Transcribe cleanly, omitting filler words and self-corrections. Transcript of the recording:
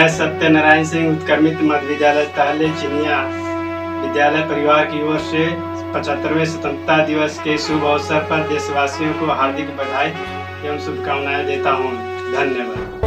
मैं सत्यनारायण सिंह उत्क्रमित मध्य विद्यालय तहले चिनिया विद्यालय परिवार की ओर से 75वें स्वतंत्रता दिवस के शुभ अवसर पर देशवासियों को हार्दिक बधाई एवं शुभकामनाएं देता हूँ। धन्यवाद।